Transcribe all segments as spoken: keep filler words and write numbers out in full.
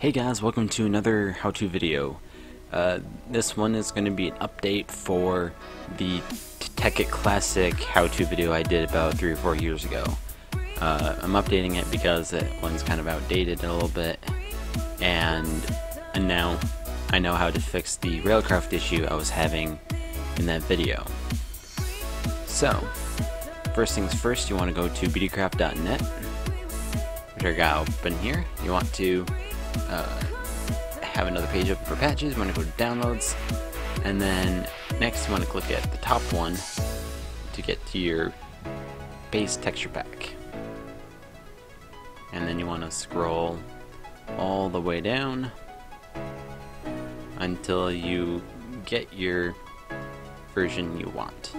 Hey guys, welcome to another how-to video. Uh, this one is going to be an update for the Tekkit Classic how-to video I did about three or four years ago. Uh, I'm updating it because that one's kind of outdated a little bit, and, and now I know how to fix the Railcraft issue I was having in that video. So, first things first, you want to go to b d craft dot net, which I got open here. You want to Uh, have another page open for patches. You want to go to downloads, and then next you want to click at the top one to get to your base texture pack, and then you want to scroll all the way down until you get your version you want,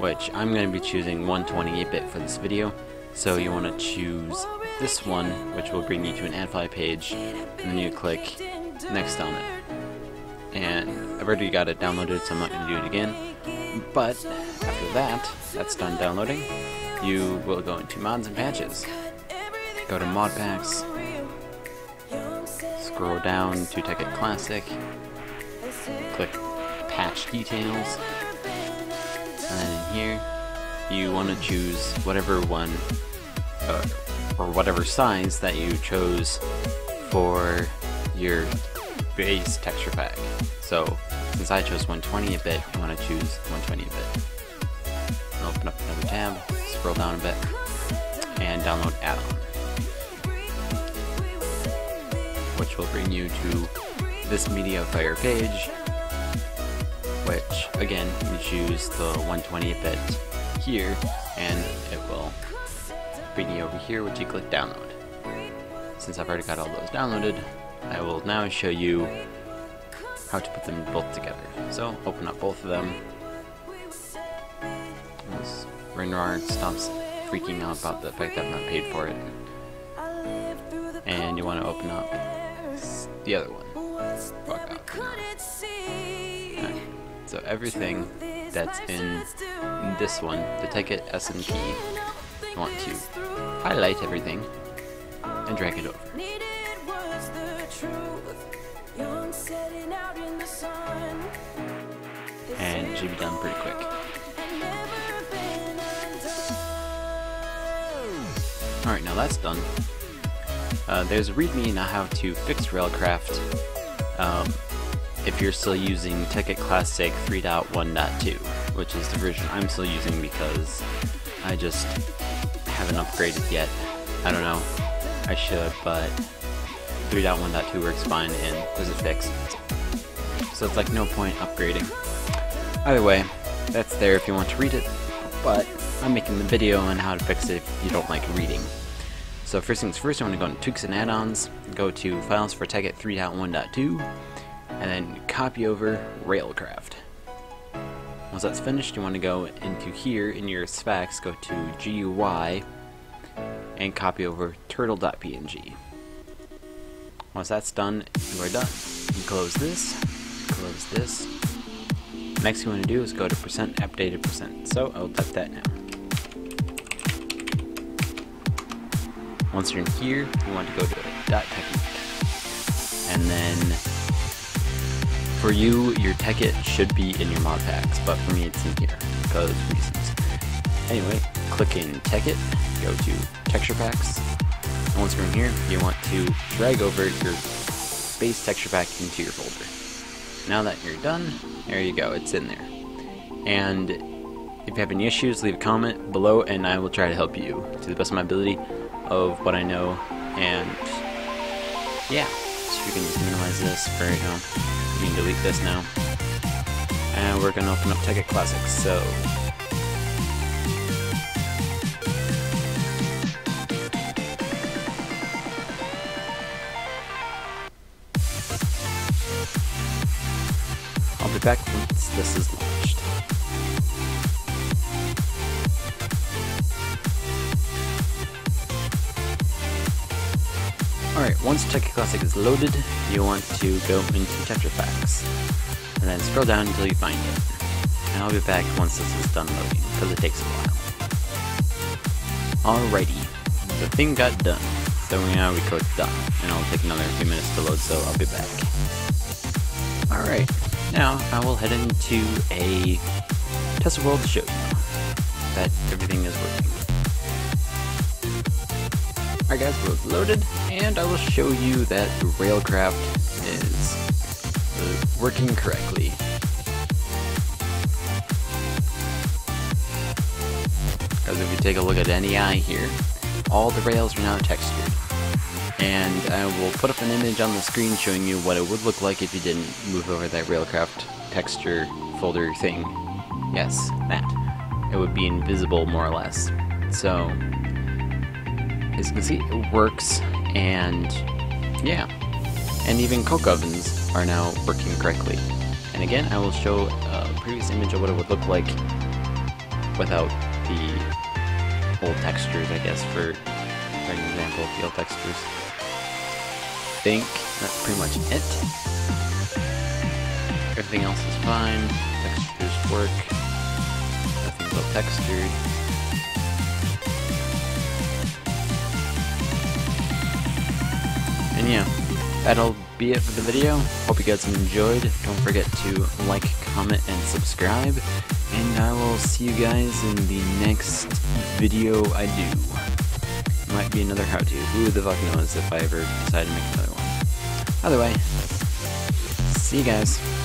which I'm going to be choosing one twenty-eight bit for this video, so you want to choose this one, which will bring you to an Adfly page, and then you click next on it. And I've already got it downloaded, so I'm not going to do it again. But after that, that's done downloading, you will go into mods and patches. Go to mod packs, scroll down to Tekkit Classic, click patch details, and here you want to choose whatever one. Uh, or whatever size that you chose for your base texture pack. So since I chose one twenty-eight bit, you want to choose one twenty-eight bit. Open up another tab, scroll down a bit, and download add-on, which will bring you to this Mediafire page, which again, you choose the one twenty-eight bit here, and it will bring you over here, which you click download. Since I've already got all those downloaded, I will now show you how to put them both together. So open up both of them. Once WinRAR stops freaking out about the fact that I've not paid for it, and you want to open up the other one. Fuck off, WinRAR. Alright, so everything that's in this one, the Tekkit S M P, you want to highlight everything and drag it over. And it should be done pretty quick. Alright, now that's done. Uh, there's a readme on how to fix Railcraft um, if you're still using Tekkit Classic three point one point two, which is the version I'm still using because I just haven't upgraded yet. I don't know, I should, but three point one point two works fine and was a fix, so it's like no point upgrading. Either way, that's there if you want to read it, but I'm making the video on how to fix it if you don't like reading. So first things first, you want to go into Tukes and Add-ons, go to Files for Tekkit three point one point two, and then copy over Railcraft. Once that's finished, you want to go into here in your specs, go to G U I, and copy over turtle dot p n g. Once that's done, you are done. You close this, close this. Next you want to do is go to percent updated percent. So I'll type that now. Once you're in here, you want to go to dot technique, and then for you, your Tekkit should be in your mod packs, but for me it's in here, because reasons. Anyway, click in Tekkit, go to texture packs, and once you're in here, you want to drag over your base texture pack into your folder. Now that you're done, there you go, it's in there. And if you have any issues, leave a comment below and I will try to help you to the best of my ability of what I know, and yeah. So you can just minimize this, there you go. You can delete this now. And we're gonna open up Tekkit Classic, so I'll be back once this is launched. Alright, once Tekkit Classic is loaded, you want to go into Texture Packs, and then scroll down until you find it. And I'll be back once this is done loading, because it takes a while. Alrighty, the thing got done, so So we're gonna record done, and it'll take another few minutes to load, so I'll be back. Alright, now I will head into a test world to show you that everything is working. Alright guys, we're loaded, and I will show you that Railcraft is working correctly. Because if you take a look at N E I here, all the rails are now textured. And I will put up an image on the screen showing you what it would look like if you didn't move over that Railcraft texture folder thing. Yes, that. It would be invisible, more or less. So, as you can see, it works, and yeah. And even coke ovens are now working correctly. And again, I will show a previous image of what it would look like without the old textures, I guess, for, for an example, field textures. I think that's pretty much it. Everything else is fine. Textures work. Nothing's well textured. And yeah, that'll be it for the video. Hope you guys enjoyed. Don't forget to like, comment, and subscribe. And I will see you guys in the next video I do. Might be another how-to. Who the fuck knows if I ever decide to make another one. Either way, see you guys.